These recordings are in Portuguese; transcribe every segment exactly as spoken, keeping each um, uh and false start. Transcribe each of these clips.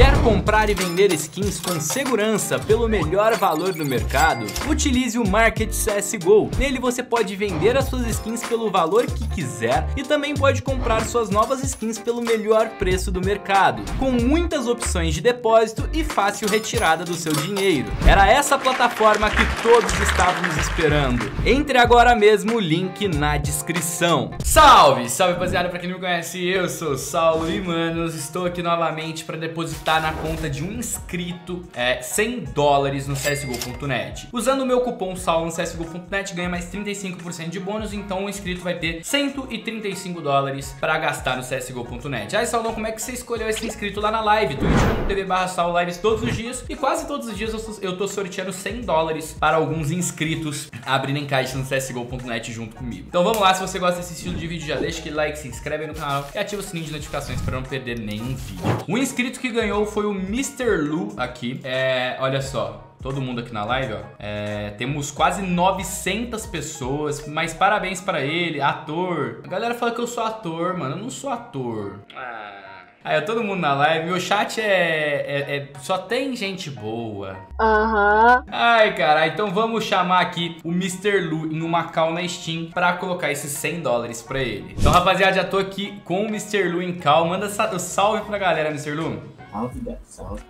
Quer comprar e vender skins com segurança pelo melhor valor do mercado? Utilize o Market C S G O. Nele você pode vender as suas skins pelo valor que quiser e também pode comprar suas novas skins pelo melhor preço do mercado, com muitas opções de depósito e fácil retirada do seu dinheiro. Era essa plataforma que todos estávamos esperando. Entre agora mesmo, o link na descrição. Salve, salve rapaziada, pra quem não me conhece, eu sou o Saullo e manos, estou aqui novamente para depositar tá na conta de um inscrito é, cem dólares no C S G O ponto net. Usando o meu cupom Saullo no C S G O ponto net ganha mais trinta e cinco por cento de bônus, então o inscrito vai ter cento e trinta e cinco dólares para gastar no C S G O ponto net. Aí, Saullo, como é que você escolheu esse inscrito lá na live? twitch ponto tv barra saullo lives todos os dias e quase todos os dias eu tô sorteando cem dólares para alguns inscritos abrirem caixa no C S G O ponto net junto comigo. Então vamos lá, se você gosta desse estilo de vídeo já deixa aquele like, se inscreve aí no canal e ativa o sininho de notificações para não perder nenhum vídeo. O inscrito que ganhou foi o mister Lu aqui, é, olha só, todo mundo aqui na live, ó, é, temos quase novecentas pessoas, mas parabéns pra ele, ator, a galera fala que eu sou ator, mano, eu não sou ator, ah. Aí, ó, todo mundo na live, meu chat é, é, é só tem gente boa. Aham. Uhum. Ai, cara, então vamos chamar aqui o mister Lu em uma call na Steam pra colocar esses cem dólares pra ele. Então, rapaziada, já tô aqui com o mister Lu em call, manda salve pra galera, mister Lu. Salve, salve.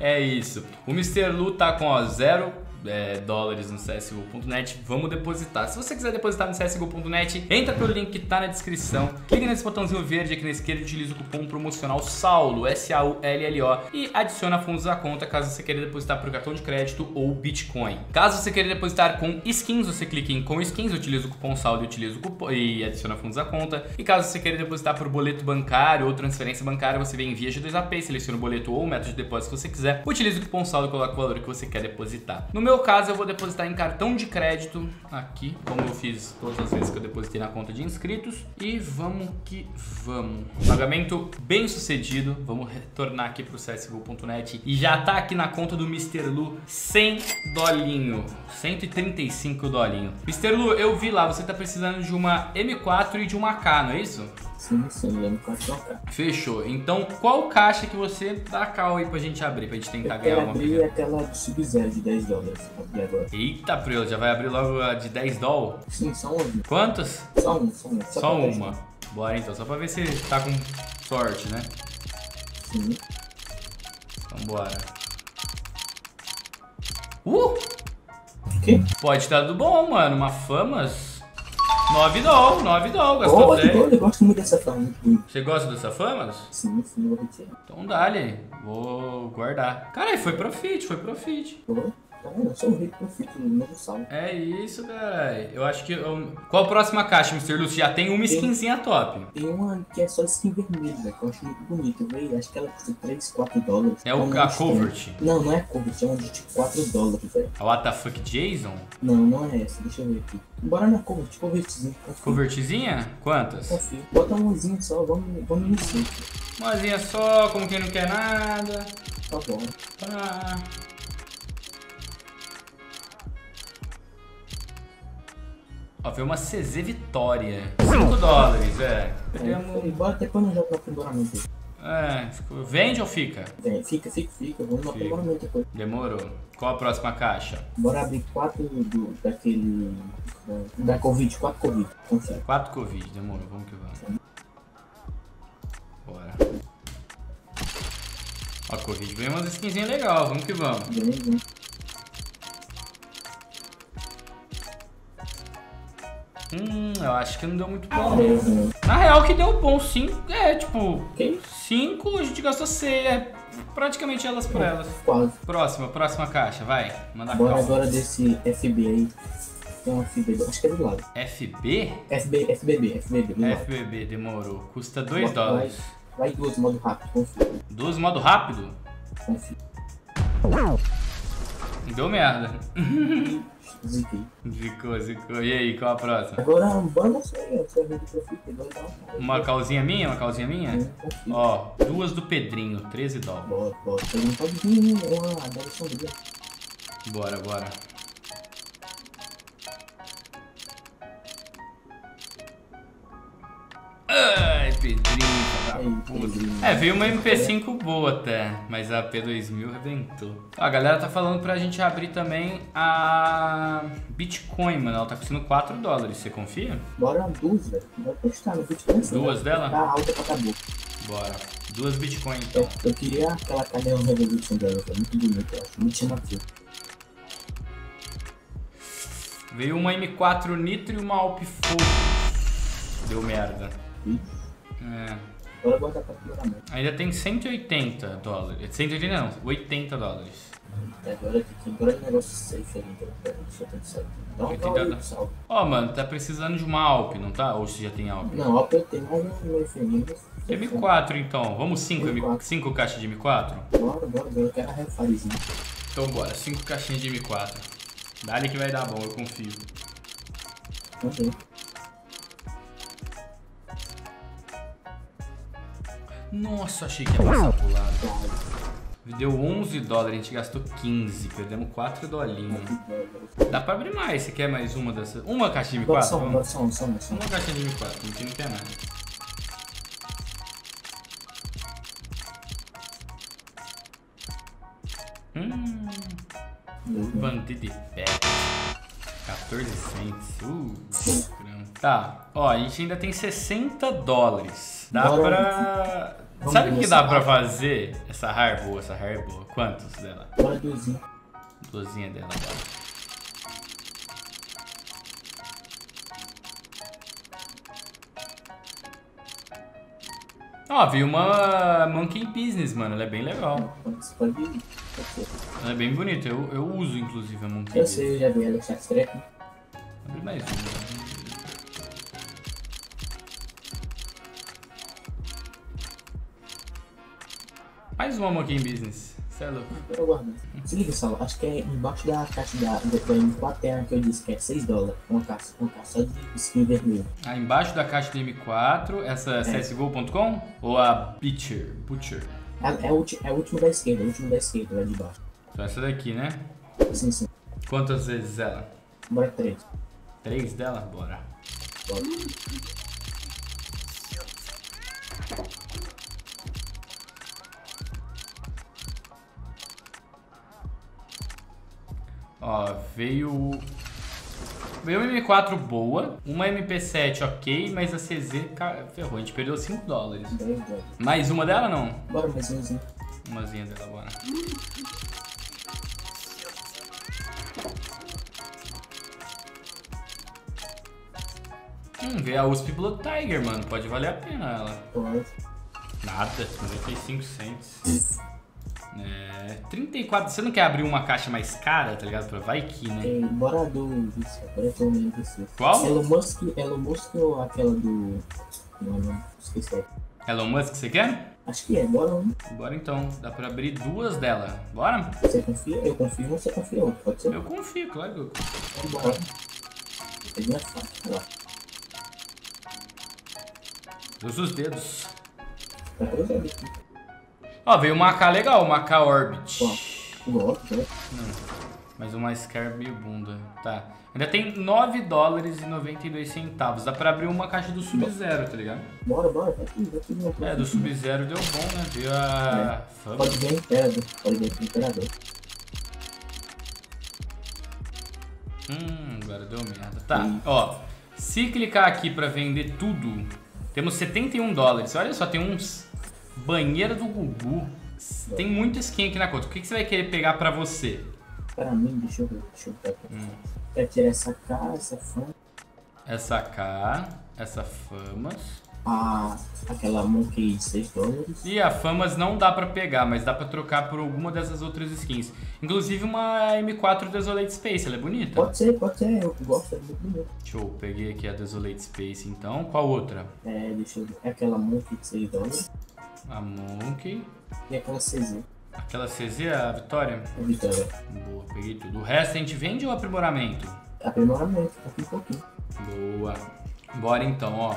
É isso, o mister Lu tá com, ó, zero É, dólares no C S G O ponto net. Vamos depositar. Se você quiser depositar no C S G O ponto net, entra pelo link que tá na descrição, clica nesse botãozinho verde aqui na esquerda e utiliza o cupom promocional Saullo, S A U L L O, e adiciona fundos à conta caso você queira depositar por cartão de crédito ou Bitcoin. Caso você queira depositar com skins, você clica em com skins, utiliza o cupom Saullo e utiliza o cupom e adiciona fundos à conta. E caso você queira depositar por boleto bancário ou transferência bancária, você vem em via G dois A P, seleciona o boleto ou o método de depósito que você quiser, utiliza o cupom Saullo e coloca o valor que você quer depositar. No No meu caso, eu vou depositar em cartão de crédito aqui, como eu fiz todas as vezes que eu depositei na conta de inscritos. E vamos que vamos. Pagamento bem sucedido. Vamos retornar aqui pro C S G O ponto net. E já tá aqui na conta do mister Lu cem dolinho, cento e trinta e cinco dolinho. mister Lu, eu vi lá, você tá precisando de uma M quatro e de uma K, não é isso? Sim, sim, M quatro e uma K. Fechou. Então, qual caixa que você dá a K aí pra gente abrir, pra gente tentar eu ganhar uma? Abrir aquela de sub-zero de dez dólares. Agora. Eita, Prelo, já vai abrir logo a de dez dólares? Sim, só uma. Quantas? Só uma, só uma. Só, só uma. dez. Bora então, só pra ver se tá com sorte, né? Sim. Então bora. Uh! Que? Pode dar do bom, mano. Uma famas. nove dólares, nove dólares, gastou dez. Oh, eu gosto muito dessa fama. Você gosta dessa fama? Sim, sim, eu vou retirar. Então dá-lhe, vou guardar. Caralho, foi profit, foi profit. Oh. Eu sou rico, eu fico no meu salão. É isso, caralho. Eu acho que... Eu... Qual a próxima caixa, mister Lu? Já tem uma tem, skinzinha top. Tem uma que é só skin vermelha, que eu acho muito bonita. Eu acho que ela custa três, quatro dólares. É o, a Covert? Não, não é Covert. É uma de quatro dólares, velho. A What the Fuck Jason? Não, não é essa. Deixa eu ver aqui. Bora na Covert, Covertzinha. Covertzinha? Quantas? Confio. Bota uma luzinha só, vamos, vamos no cinco. Uma luzinha só, como quem não quer nada. Tá bom. Tá. Ó, veio uma C Z Vitória. cinco dólares, é. Perdemos. É, bora até quando eu jogo no aprimoramento. É, vende ou fica? É, fica, fica, fica. Vamos no aprimoramento depois. Demorou. Qual a próxima caixa? Bora abrir quatro do, daquele. Da, da Covid, quatro Covid. Consegue. quatro Covid, demorou. Vamos que vamos. Bora. Ó, Covid veio umas skinzinhas legais, vamos que vamos. Bem, bem. Hum, eu acho que não deu muito bom. Na real que deu bom, cinco, é tipo, cinco, a gente gastou seis, é praticamente elas por elas. Quase. Próxima, próxima caixa, vai. Manda bora calma. Agora desse F B aí. Não, F B, acho que é do lado. F B? F B, F B B, F B B. Do lado. F B B, demorou. Custa dois dólares. Vai duas, modo rápido, confio. Duas, modo rápido? Confio. Deu merda. Ziquei. Zicou, zicou. E aí, qual a próxima? Agora banda só aí, você vai ver que eu fiquei. Uma calzinha minha? Uma calzinha minha? É, ó, duas do Pedrinho, treze dólares. Bora, bora. Eu não pode vir, ó, bora, bora. Ai, Pedrinho, tá podre. É, veio uma M P cinco boa até, mas a P dois mil reventou. Ó, a galera tá falando pra gente abrir também a Bitcoin, mano. Ela tá custando quatro dólares, você confia? Bora duas, velho. Bora testar no Bitcoin. Duas dela? Tá alta pra acabou. Bora. Duas Bitcoin então. Eu, eu queria aquela cadeira Revolution dela, foi muito bonita, eu acho. Muito chamativa. Veio uma M quatro Nitro e uma Alp Fogo. Deu merda. Sim. É. Ainda tem cento e oitenta dólares. cento e oitenta não, oitenta dólares. Agora tem um grande negócio safe ali, oitenta dólares. Ó, mano, tá precisando de uma Alp, não tá? Ou se já tem Alp? Não, Alp eu tenho, mas não é M quatro então, vamos cinco caixas de M quatro? Bora, bora, eu quero a refarezinha. Então bora, cinco caixinhas de M quatro. Dá-lhe que vai dar bom, eu confio. Ok. Nossa, achei que ia passar pro lado. Deu onze dólares, a gente gastou quinze, perdemos quatro dolinhos. Dá pra abrir mais, você quer mais uma dessas? Uma caixinha de M quatro? Uma caixinha de M quatro, aqui não tem nada. Hum, bandido de pé. quatorze cents, uh, tá, ó, a gente ainda tem sessenta dólares. Dá Bora, pra... Vamos Sabe o que dá pra fazer? Essa har boa, essa har boa. Quantos dela? Bora, dozinha. Dozinha dela, bora. Ó, vi uma Monkey Business, mano. Ela é bem legal. Ela é bem bonita. Eu, eu uso, inclusive, a Monkey Business. Eu sei, eu já vi ela, StatTrak. Abre mais uma. Mais uma Monkey Business, cê é louco. Eu guardo. Se liga, Saullo, acho que é embaixo da caixa da, da M quatro que eu disse que é seis dólares, uma caixa, uma caixa de skin vermelha. Ah, embaixo da caixa da M quatro, essa é C S G O ponto com ou a Butcher? Butcher? É, é, o, é o último da esquerda, é o último da esquerda, lá de baixo. Então essa daqui, né? Sim, sim. Quantas vezes ela? Bora três. Três dela? Bora. Bora. Ó, veio... Veio uma M quatro boa, uma M P sete ok, mas a C Z, cara, ferrou, a gente perdeu cinco dólares. Mais uma dela, não? Bora, mais umazinha. Umazinha dela, bora. Hum, veio a U S P Blood Tiger, mano, pode valer a pena ela. Pode. Nada, noventa e cinco cents. É, trinta e quatro, você não quer abrir uma caixa mais cara, tá ligado? Pra vai que, né? É, bora do... Isso, agora eu lembro disso. Qual? Elon Musk, Elon Musk ou aquela do... Não, não, esqueci. Elon Musk, você quer? Acho que é, bora. Hein? Bora então, dá pra abrir duas dela. Bora? Você confia? Eu confio, você confia, pode ser? Eu confio, claro que eu confio. Bora. Usa os dedos. É. Ó, oh, veio uma A K legal, uma A K Orbit. Não, mas uma Scar meio bunda. Tá. Ainda tem nove dólares e noventa e dois centavos. Dá pra abrir uma caixa do Sub-Zero, tá ligado? Bora, bora. Vai aqui, vai aqui, vai aqui. É, do Sub-Zero deu bom, né? Veio a... É. Pode ver Imperador. Pode ver Imperador. Hum, agora deu merda. Tá, hum. Ó. Se clicar aqui pra vender tudo, temos setenta e um dólares. Olha só, tem uns... Banheira do Gugu. Tem muita skin aqui na conta. O que, que você vai querer pegar pra você? Pra mim, deixa eu ver. Deixa eu ver aqui. Hum. Quero tirar essa K, essa Fama. Essa K, essa Famas. Ah, aquela Monkey de seis dólares. E a Famas não dá pra pegar, mas dá pra trocar por alguma dessas outras skins. Inclusive uma M quatro Desolate Space, ela é bonita? Pode ser, pode ser. Eu gosto, é muito bonita. Show, peguei aqui a Desolate Space então. Qual outra? É, deixa eu ver. É aquela Monkey de seis dólares. A Monkey. E aquela C Z. Aquela C Z, a Vitória? A Vitória. Boa, peguei tudo. O resto a gente vende ou aprimoramento? Aprimoramento, tá aqui um pouquinho. Boa. Bora então, ó.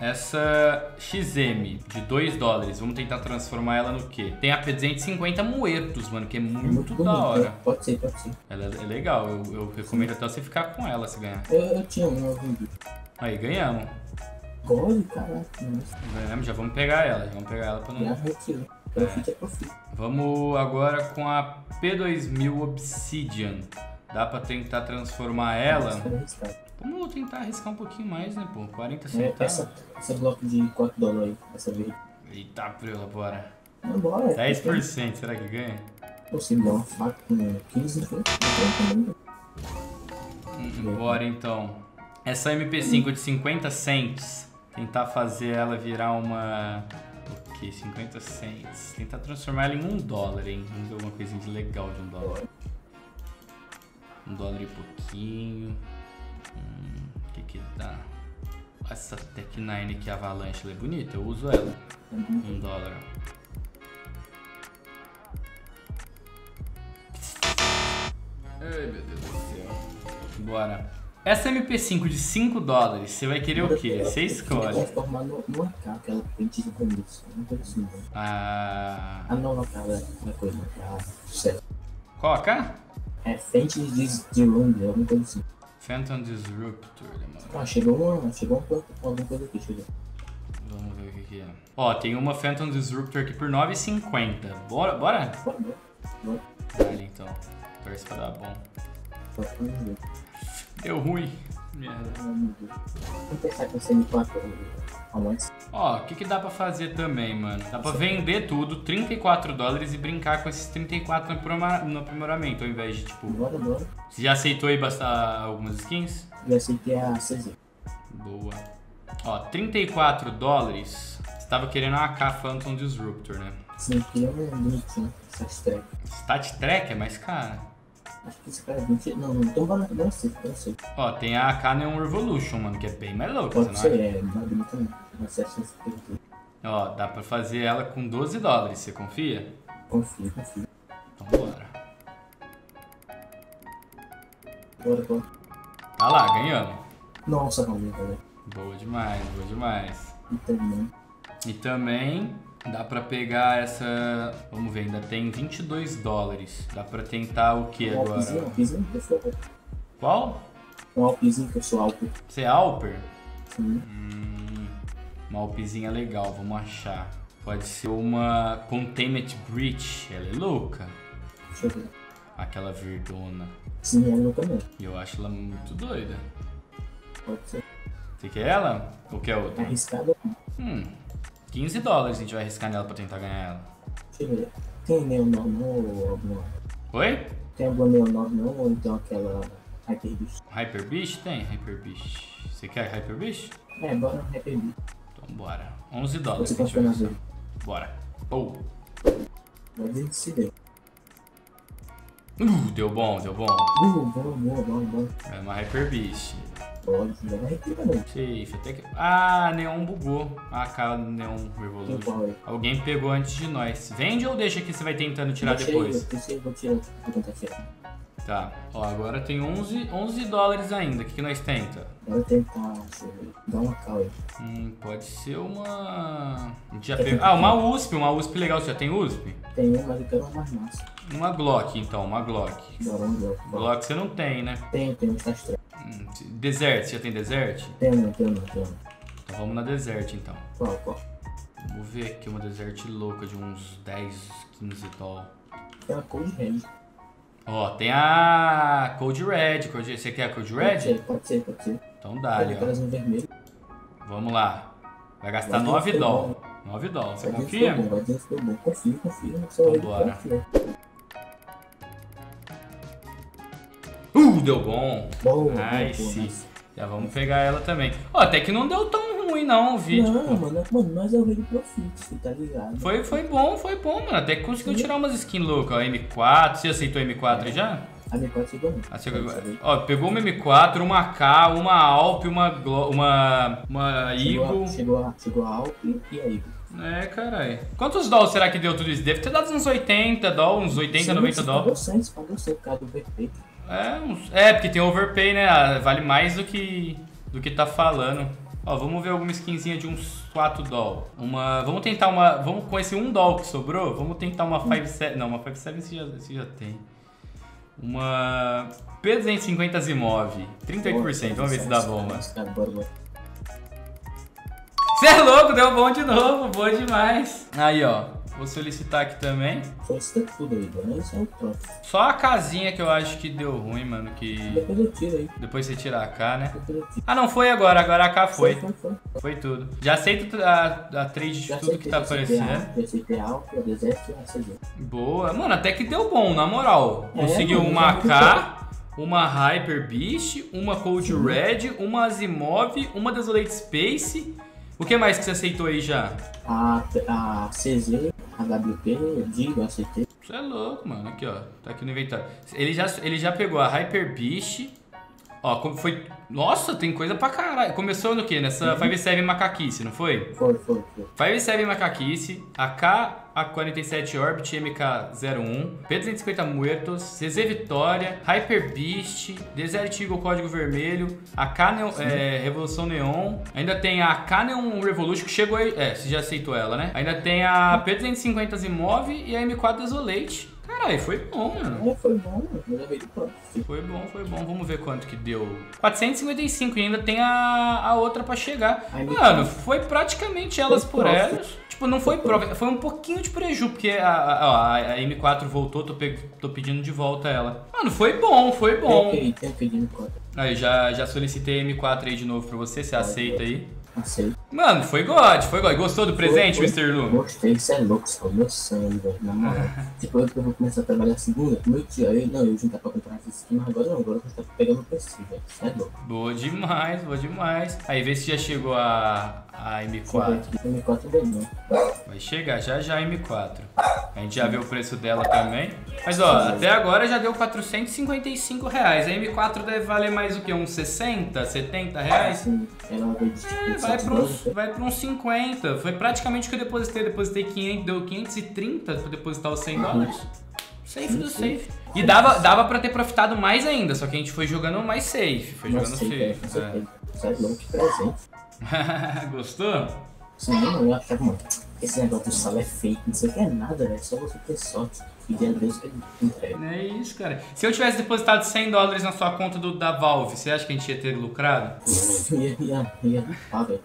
Essa X M de dois dólares, vamos tentar transformar ela no quê? Tem a P duzentos e cinquenta Muertos, mano, que é muito, é muito bonito, da hora. É. Pode ser, pode ser. Ela é legal, eu, eu recomendo até você ficar com ela se ganhar. Eu, eu tinha uma, eu vendi. Aí, ganhamos. Gold, caraca. Vamos, já vamos pegar ela, já vamos pegar ela pra não... Já retiro. Profite é profite. Vamos agora com a P dois mil Obsidian. Dá pra tentar transformar ela. Vamos tentar arriscar um pouquinho mais, né, pô? quarenta centavos. É, essa, essa bloco de quatro dólares aí, essa verde. Eita, prela, bora. Não, bora. dez por cento, será que ganha? Pô, se dá uma faca com quinze, foi? Bora, então. Essa M P cinco de cinquenta cents. Tentar fazer ela virar uma... O que? cinquenta cents. Tentar transformar ela em um dólar, hein? Vamos ver alguma coisinha de legal de um dólar. Um dólar e pouquinho. Hum, que que dá? Essa Tech nine aqui, Avalanche, ela é bonita, eu uso ela. Uhum. Um dólar. Ai, meu Deus do céu. Bora. Essa M P cinco de cinco dólares, você vai querer o quê? Você escolhe. Eu transformar no macaco, ela pente de começo. Não tô assim, velho. Ah. Ah, não, macaco, é coisa, macaco. Certo. Coca? É Phantom Disruptor, alguma coisa assim. Phantom Disruptor, demora. Ah, chegou uma, chegou um, alguma coisa aqui, chegou. Vamos ver o que, que é. Ó, tem uma Phantom Disruptor aqui por nove e cinquenta. Bora, bora? Bora, bora. Vale, então. Parece que vai dar bom. Deu ruim. Merda. Vamos pensar que eu sei me quatro. Ó, o que que dá pra fazer também, mano? Dá pra vender tudo, trinta e quatro dólares, e brincar com esses trinta e quatro no aprimoramento, ao invés de, tipo... Bora, bora. Você já aceitou aí bastar algumas skins? Já aceitei a C Z. Boa. Ó, trinta e quatro dólares. Você tava querendo uma A K Phantom Disruptor, né? Sim, queria uma bonitinha, StatTrak. StatTrak é mais cara. Acho que esse cara é vinte... Não, não, então vai na C, não sei. Ó, tem a A K Neon Revolution, mano, que é bem mais louca, você não acha? Pode ser, é, não é bonita não. Ó, dá pra fazer ela com doze dólares, você confia? Confio, confio. Então bora. Bora, bora. Ah lá, ganhamos. Nossa, não, velho. Boa demais, boa demais. E também... E também... Dá pra pegar essa... Vamos ver, ainda tem vinte e dois dólares. Dá pra tentar o que agora? Um alpezinho que eu sou alper. Qual? Um alpezinho que eu sou alper. Você é alper? Sim. Hum, uma alpezinha legal, vamos achar. Pode ser uma Containment Breach. Ela é louca. Deixa eu ver. Aquela verdona. Sim, ela é louca mesmo. E eu acho ela muito doida. Pode ser. Você quer ela? Ou quer outra? Arriscada. Hum... quinze dólares a gente vai arriscar nela pra tentar ganhar ela. Deixa eu ver. Tem Neonova ou alguma? Oi? Tem alguma Neonova não, ou então aquela Hyper Beast? Hyper Beast? Tem Hyper Beast. Você quer Hyper Beast? É, bora no Hyper Beast. Então bora. onze dólares a gente vai arriscar. Bora. Pou. Uh, deu bom, deu bom. Uh, bom, bom, bom, bom. É uma Hyper Beast. Pode, não vai aqui também. Safe, até que... Ah, Neon bugou. Ah, cara, Neon Revolution. Alguém pegou antes de nós. Vende ou deixa que você vai tentando tirar depois? Eu vou tirar, vou tentar tirar. Tá, ó, agora tem onze dólares ainda. O que, que nós tenta? Eu vou tentar, deixa eu ver. Dá uma calma. Hum, pode ser uma... Já pegou... Ah, uma U S P, uma U S P legal. Você já tem U S P? Tem, mas eu quero uma mais massa. Uma Glock, então, uma Glock. Bora, um Glock. Bora. Glock você não tem, né? Tem, tem, tá estranho. Desert, você já tem Desert? Tenho, não, tenho, não, tenho. Então vamos na Desert, então. Qual, qual? Vamos ver aqui uma Desert louca de uns dez, quinze dólares. Tem a Cold Red. Ó, tem a Cold Red. Cold... Você quer a Cold Red? Pode ser, pode ser, pode ser. Então dá, ali, ó. Vermelho. Vamos lá. Vai gastar nove dólares. nove dólares, você confia? Bom, bom. Confio, confio. Então bora. Uh, deu bom. Bom, nice. Bom, bom. Já vamos pegar ela também. Ó, oh, até que não deu tão ruim não o vídeo. Não, pô. Mano, mano, mas eu vi profit, tá ligado? Foi, foi bom, foi bom, mano. Até que conseguiu tirar umas skins loucas. Ó, M quatro, você aceitou a M quatro é. Já? A M quatro chegou muito. Ah, chegou... Ó, pegou uma M quatro, uma A K, uma Alp, uma Glo... uma... uma Eagle. Chegou a, chegou a, chegou a Alp e a Eagle. É, caralho. Quantos dólares será que deu tudo isso? Deve ter dado uns oitenta dólares, uns oitenta, sim, noventa dólares. Pagou cem, pagou cem por causa do V P. É, uns... é, porque tem overpay, né? Vale mais do que, do que tá falando. Ó, vamos ver alguma skinzinha de uns quatro dólares. Uma... Vamos tentar uma... Vamos com esse um dólar que sobrou, vamos tentar uma cinco sete... Não, uma cinco sete você já, você já tem. Uma... P duzentos e cinquenta Zimov. trinta e oito por cento. Vamos ver se dá bom, mano. Você é louco, deu bom de novo, bom demais. Aí, ó, vou solicitar aqui também. Só a casinha que eu acho que deu ruim, mano, que... Depois eu tiro aí. Depois você tira a K, né? Ah, não, foi agora, agora a K foi. Foi, foi, foi. Foi tudo. Já aceito a, a trade de já tudo aceitei, que tá aparecendo. Boa, mano, até que deu bom, na moral. É, conseguiu mano, uma K... Uma Hyper Beast, uma Cold Sim. Red, uma Azimov, uma Desolate Space. O que mais que você aceitou aí já? A, a C Z, a H W P, eu digo, eu aceitei. Você é louco, mano. Aqui, ó. Tá aqui no inventário. Ele já, ele já pegou a Hyper Beast. Ó, como foi... Nossa, tem coisa pra caralho. Começou no quê? Nessa cinco sete macaquice, não foi? Foi, foi, foi. cinco sete macaquice, A K A quarenta e sete Orbit M K zero um, P duzentos e cinquenta Muertos, C Z Vitória, Hyper Beast, Desert Eagle Código Vermelho, A K Neon, é, Revolução Neon. Ainda tem a A K Neon Revolution, que chegou aí... É, você já aceitou ela, né? Ainda tem a P duzentos e cinquenta Zimov e a M quatro Desolate. Caralho, foi bom, mano. Foi bom, foi bom, foi bom. Vamos ver quanto que deu. quatrocentos e cinquenta e cinco e ainda tem a, a outra pra chegar. Mano, foi praticamente elas por elas. Tipo, não foi prova. Foi um pouquinho de preju, porque a, a, a M quatro voltou, tô, pe... tô pedindo de volta ela. Mano, foi bom, foi bom. Aí, já, já solicitei a M quatro aí de novo pra você, você aceita aí? Aceito. Mano, foi God, foi God. Gostou do presente, foi, foi, mister Lu? Gostei, você é louco, isso foi meu sangue, velho. Na moral. Depois que eu vou começar a trabalhar segunda, meu tio, eu não, eu juntar pra comprar essa skin, mas agora não, agora eu vou pegando o P C, velho. Você é louco. Boa demais, boa demais. Aí vê se já chegou a, a M quatro. M quatro bem, vai chegar já já a M quatro. A gente já vê o preço dela também. Mas ó, sim, até agora já deu quatrocentos e cinquenta e cinco reais. A M quatro deve valer mais o que? Uns sessenta, setenta reais? Sim, ela é, vai para uns, vai para uns cinquenta. Foi praticamente o que eu depositei. Depositei quinhentos, deu quinhentos e trinta para depositar os cem dólares. Safe do safe. E dava, dava pra ter profitado mais ainda, só que a gente foi jogando mais safe. Foi jogando safe. É. Gostou? Sim, eu acho que, mano, esse negócio do sal é fake, não sei o que é nada, velho. Só você ter sorte. E de Deus que entrega. É isso, cara. Se eu tivesse depositado cem dólares na sua conta do, da Valve, você acha que a gente ia ter lucrado? Ia, ia, ia. Ah, velho.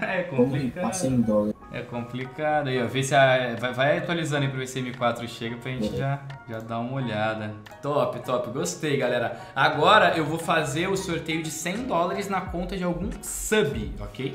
É complicado. cem dólares. É complicado. Aí, ó, vê se a, vai, vai atualizando aí pra ver se a M quatro chega pra gente é. já, já dar uma olhada. Top, top. Gostei, galera. Agora eu vou fazer o sorteio de cem dólares na conta de algum sub, ok?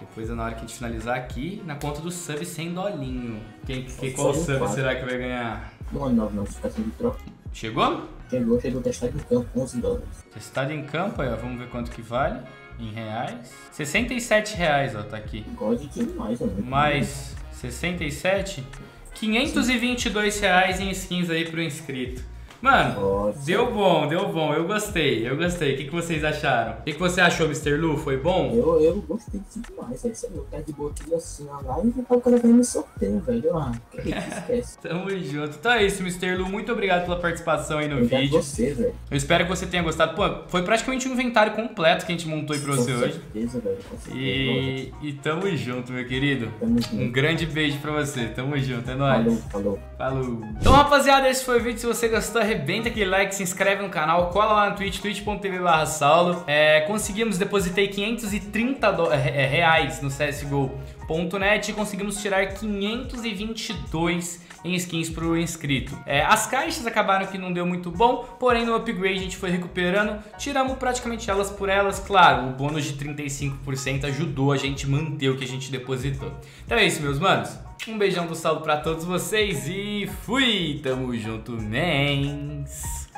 Depois, na hora que a gente finalizar aqui, na conta do sub cem dolinho. Quem, que, qual sub quatro. Será que vai ganhar? nove nove nove, fica sem troca. Chegou? Chegou, chegou testado em campo, onze dólares. Testado em campo, aí, ó, vamos ver quanto que vale. Em reais. sessenta e sete reais, ó, tá aqui. Gode demais, mano. Mais sessenta e sete? quinhentos e vinte e dois reais em skins aí pro inscrito. Mano, nossa, deu bom, deu bom, eu gostei, eu gostei. O que, que vocês acharam? O que, que você achou, mister Lu? Foi bom? Eu, eu gostei demais, velho. Você não quer de boa aqui assim, ó, lá e o cara vai me sorteio, velho. Ah, que que esquece? Tamo junto. Então é isso, mister Lu, muito obrigado pela participação aí no eu vídeo. Você, velho. Eu espero que você tenha gostado. Pô, foi praticamente um inventário completo que a gente montou aí pra você hoje. Com certeza, velho. Com certeza, e... e tamo junto, meu querido. Tamo junto. Um grande beijo pra você. Tamo junto, é nóis. Falou, falou. Falou. Então, rapaziada, esse foi o vídeo. Se você gostou, arrebenta aquele like, se inscreve no canal, cola lá no Twitch, twitch ponto tv barra saullo. É, conseguimos, depositei quinhentos e trinta reais no C S G O ponto net e conseguimos tirar quinhentos e vinte e dois em skins pro inscrito. É, as caixas acabaram que não deu muito bom, porém no upgrade a gente foi recuperando, tiramos praticamente elas por elas, claro, o bônus de trinta e cinco por cento ajudou a gente manter o que a gente depositou. Então é isso, meus manos. Um beijão do Saullo pra todos vocês e fui! Tamo junto, mens!